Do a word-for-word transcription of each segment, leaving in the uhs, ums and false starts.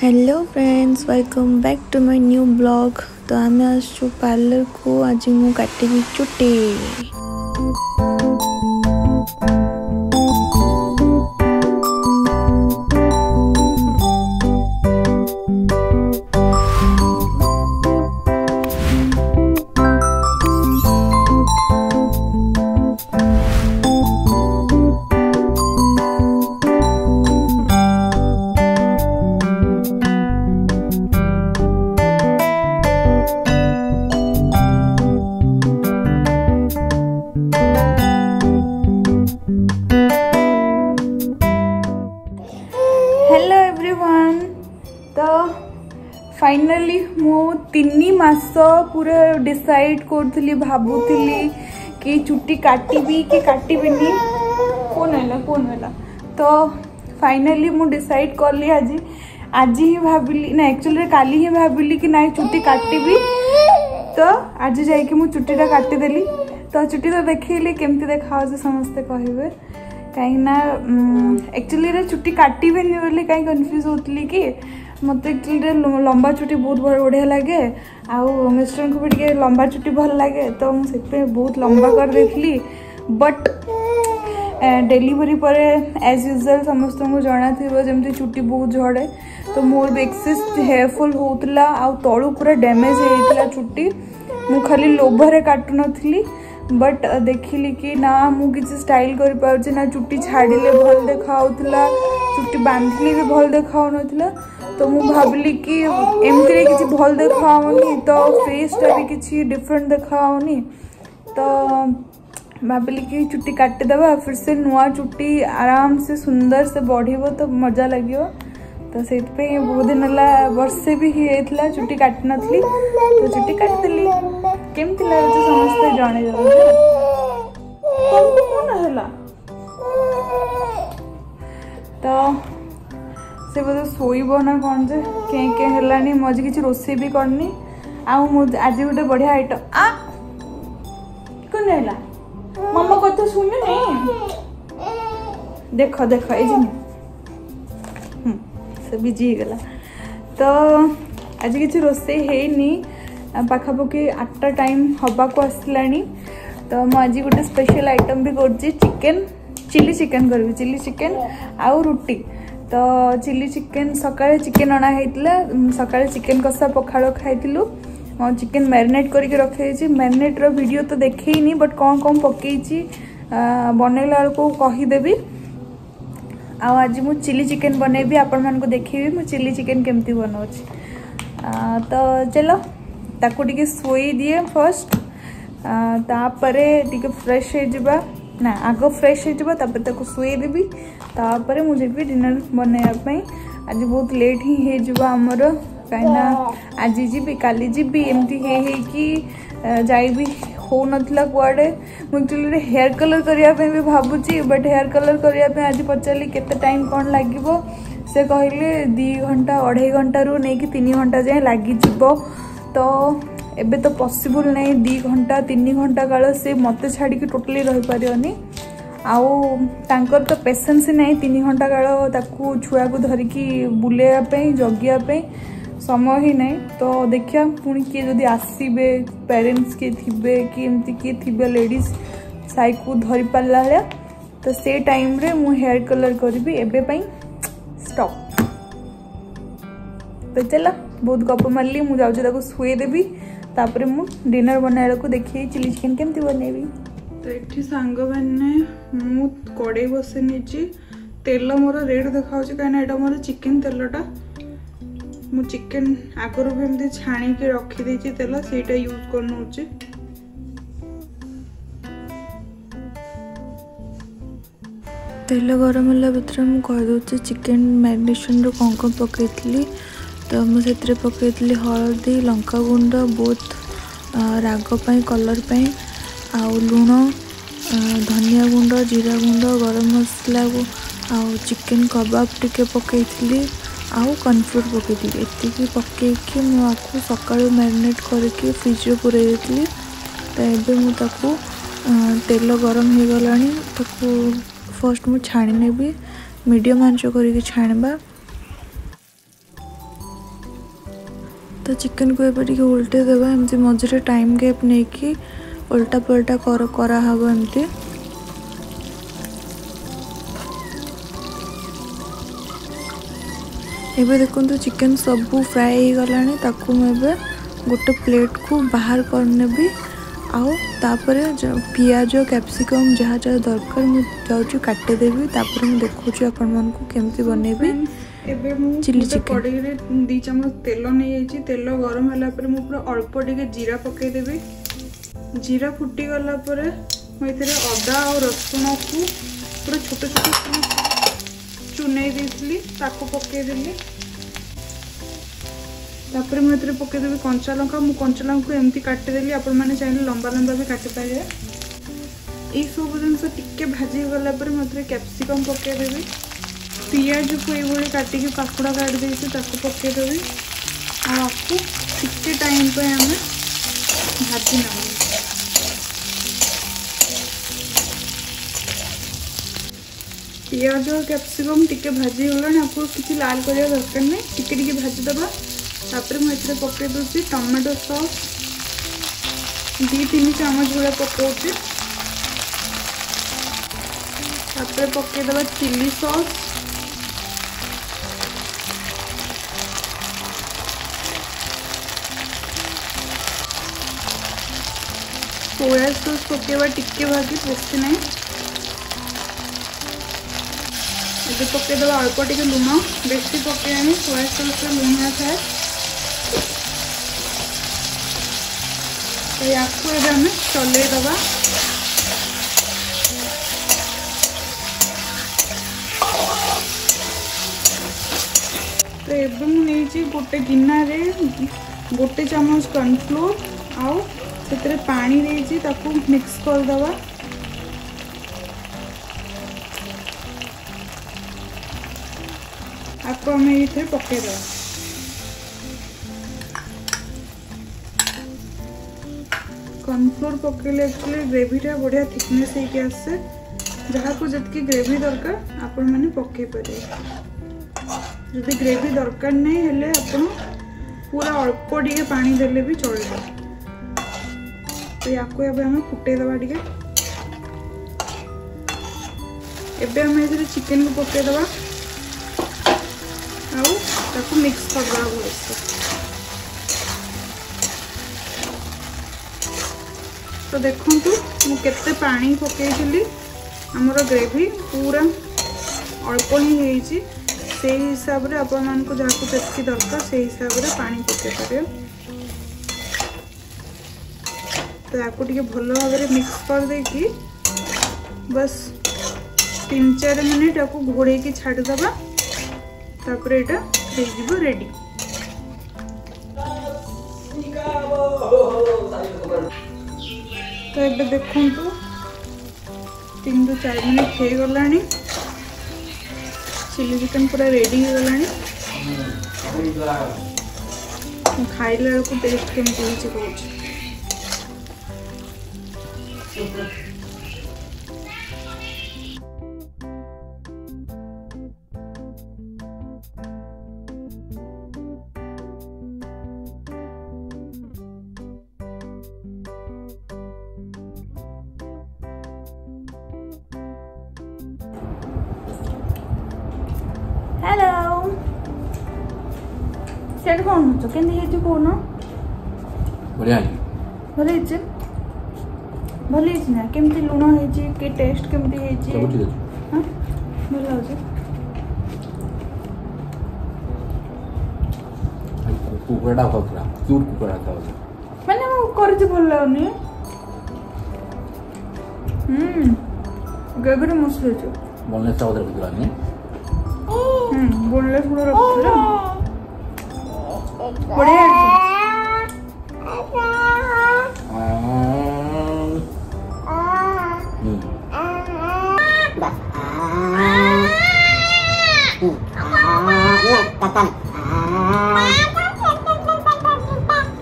Hello friends welcome back to my new blog. तो आम आसु पार्लर को आज मु काटी चुटी फाइनली मो तीन मास पूरा डिसाइड करथली भाबुथली कि चुट्टी काटिबी कि काटिबिनी कोन हैला कोन हैला तो फाइनली मो डिसाइड करली आज आज ही भाबिली ना एक्चुअली काली ही भाबिली कि ना चुट्टी काटिबी तो आज जाई कि मो चुट्टीटा काटि देली। तो चुट्टी तो देखिले केमती देखाओ जे समस्त कहबे कहीं ना एक्चुअली रे चुट्टी काटिबेनी बोले कहीं कंफ्यूज होतली कि मत एक्चुअली लंबा चुटी बहुत बढ़िया लगे आउ मिस्टर को भी टे लंबा चुटी भल लगे तो मुझे बहुत लंबा कर देखली बट डेलीवरी पर एज यूजुअल समस्त को जाना थी जमी चुटी बहुत झड़े तो मोर भी एक्सेस हेयरफॉल होता आउ तलू पूरा डैमेज होता चुटी मु खाली लोभरे काटुन थी बट देखिली कि ना मुझे स्टाइल कर ना चुटी छाड़िले भल देखाऊ चुटी बांधिले भी भल देखाऊ ना तो मुझे भाविली कि एमती किसी भल देखाओनी तो फेसटा भी किसी डिफरेंट देखाओनी तो भाविली कि चुट्टी काटिदेवा फिर से नुआ चुट्टी आराम से सुंदर से बढ़ो तो मजा लगे तो से बहुत दिन है बर्षे भी होता चुट्टी काटि नी तो चुट्टी काटिदेली केमती लगे समस्ते जन है तो से बोध शोब ना कौन जे कहीं कहीं है मजे किसी रोसे भी करनी आज गोटे बढ़िया आइटम आ कौन है मम्मा कथा सुन देख देख ये बिजी हो गला तो आज किसी रोसे होनी पाखापाखि आठटा टाइम हवा को आसला तो मुझे गोटे स्पेशल आइटम भी कर chicken chilli chicken curry chilli chicken आउ रुटी तो चिली चिकेन सकाळ चिकेन अणा होता सकाळ चिकेन कसा पखाड़ खाइलु चिकेन मैरिनेट करके रखी मैरिनेट रो वीडियो तो देखनी बट कौन कौन पकई बनैला बेलू कहीदेवी आज मु चिली चिकेन बनैबी आपण मानक देखी मु चिली चिकेन केमती बनाऊँगी तो चलो ताकू टिके सोई दिए फर्स्ट तापर टिके फ्रेश हो ना आग फ्रेश होपर शोदेवी तापर मुझे भी डिनर बनवाई आज बहुत लेट ही होमर कहीं आज जी काली जी एमती जाबी हो नाला कड़े मुझे हेयर कलर करने भी भावुची बट हेयर कलर करने आज पचारि केते टाइम कौन लगे से कहले दी घंटा अढ़ाई घंटा रू नहीं तीन घंटा जाए लगिज तो एबे तो पॉसिबल नहीं दी घंटा तीन घंटा काल से मत छाड़ी टोटली रही पारनी आउर तो पेसेंस ना तीन घंटा काल ताकू छुआ को धरिकी बुलेवाई जगियापी समय ही ना तो देखा पुणी किए जदि आसबे पेरेन्ट्स किए थे कि एमती किए थे लेडीज साइको धरी पारा भाया तो से टाइम रे मु हेयर कलर करी एबे स्टॉप तो चलो बहुत गप मारे मुझे शोदेवी तापर मु डिनर बनैला देखिए चिली चिकेन केमती बनैबी तो ये सांग मैंने मु कड़े बसै नहीं तेल मोर रेड देखा कहीं मोर चिकेन तेलटा मु चिकेन आगर भी एमती छाणी रखीदे तेल से यूज कर नौ तेल गरम है भर मुझे कहीदे चिकेन मैरिनेसन रू कौन पकड़ी तो मुझे पकड़ी हलदी लंका गुंड बोथ रागपाई कलर पाई आउ लुण धनिया गुंड जीरा गुंड गरम मसला आ चिकेन कबाब टिके पकड़ी आउ कॉर्नफ्लोर पकड़ी एति पकईकी मुझे सका मैरिनेट करके फ्रिज्रे पुराई देती तो ये मुझे तेल गरम हो गलानी फर्स्ट मुझे छाणी नेबी मीडियम आंच करके छाणवा तो चिकन को एपटिक ओल्टे देवा एमती मझे टाइम गैप नहीं कि ओल्टा पल्टा कर करा हबो एमती एबे देखंतु चिकन सबू फ्राई हो गलानी ताकू मैं गोटे प्लेट को बाहर करने भी आउ तापरे पियाज कैप्सिकम जहाँ जहाँ दरकार मुझे काटिदेवी तापर मुझे देखुची आपण केमती बनैबी चिली चिकन कड़े दी चमच तेल नहीं जाइए तेल गरम होला पर मु पूरा अल्प टिके जीरा पकई देबी जीरा फुटी गला पर मु एथिरे अदा और रसुण को पूरा छोटे छोटे चुनई देइसली ताको पकई देली तापर मु एथिरे पकई देबी कंचा लंका मु कंचा लंका को एमती काटि देली आपण माने चाहिले लंबा लंबा भी काटि पाए ए सब जिंस टिके भाजी गला पर मु एथिरे कैप्सिकम पकई देबी पियाज को ये काटिकी पाखुड़ा काट देसी ताको पकई देबी आ आपको टिके टाइम पे हम भाजी ना पियाज और कैप्सिकम टिके भाजी होलन आपको किसी लाल करिया दरकार नहीं टिके टिके भाजी दबा तापर मु एथरे पके दोसी टमाटो सॉस दी तीन चम्मच गुड़ा पकोउची तापर पके दबा चिली सॉस सोया सॉस पकेबा टिके भाजी पोस्ती नहीं पकईदेव अल्प टे लुण बेस पकईनी सोया सॉस लुणिया थाए तो या चलईदबा तो ये मुझे गोटे गिना गोटे चमच कॉर्नफ्लोर आउ से पानी देजी ताको मिक्स करदवा आपको हमें ये पकईद कॉर्नफ्लोर पकड़े एक्चुअली ग्रेवीटा बढ़िया थिकनेस होके आसे जहाँ को जितकी ग्रेवी दरकार आपण मैंने पकई पारे जदि ग्रेवी दरकार नहीं हेले आपन पूरा अल्प टे पानी देले भी चलबो तो या हमें फुटेदवा टे एमें चिकेन को पकईदवा आउ मिक्स करदवा तो देखु मुझे पानी पकई आमर ग्रेवी पूरा अल्प ही से हिसाब से आपण मानक जहाँ जैसे दरकार से हिसाब से पानी पकई पारे तो आपको टे भल भाव मिक्स कर दे कि बस तीन चार मिनिट आपको घोड़े की छाड़दबा तापर एटा हो रेडी तो ये देखु तीन दो चार मिनिट हो गला चिली चिकन पूरा रेडी हो गला खाइला बेलू टेस्ट केमती हो Thank you. Hello. Said कौन हो केंदी हेतु कौन बढ़िया भले इच्छे भले ना केमती लुण हो टेस्ट केमती हां भल हो कुकड़ा कुकड़ा क्यूट कुकड़ा था माने वो करजे भल लागनी हम गगड़ मुसले जो बोलने सा उधर कुकड़ा नहीं हम बोलले पूरा रखला बड़े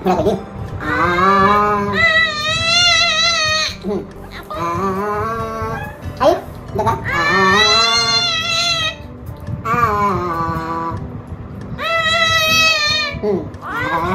Kenapa dia? Ah. Hmm. Ah. Ayo, dekat. Ah. Ah. Hmm. Sai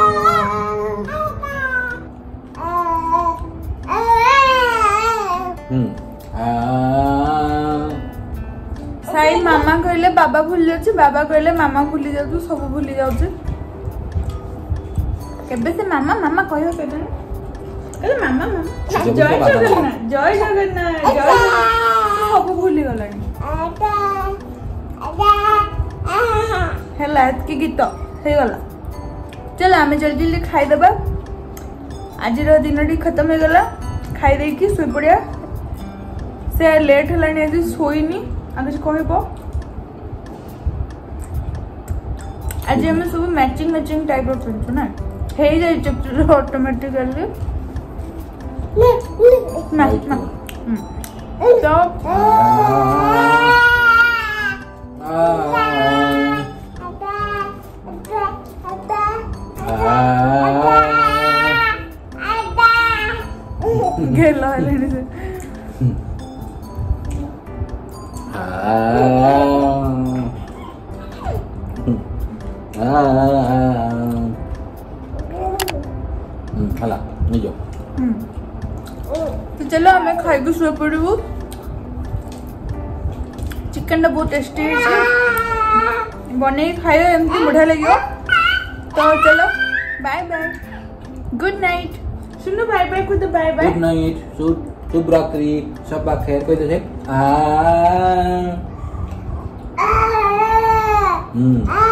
मामा कहले बाबा भूल जाउछे, बाबा कहले मामा भूल जाउछे, सब भूल जाउछे। केबे से मामा मामा कहियो केबे कहले मामा मामा जय जगन्नाथ जय जगन्नाथ जय सब भूल गेला आटा आटा हेला के गीत हे गेला। चल हमें जल्दी जल्दी खाई देबा, आज रो दिनडी खत्म हो गेला। खाई दे की सोई पड़िया, से लेट हलानी आज सोईनी। आज कह आज आम सब मैचिंग मैचिंग टाइप रु ना ऑटोमेटिकली तो घेल से चिकन बहुत टेस्टी बन खाए बढ़िया लगे। तो चलो बाय बाय, गुड नाइट। सुनो बाय बाय खुद बाय बाय, गुड नाइट, शुभ रात्रि, सब खैर कोई तो आ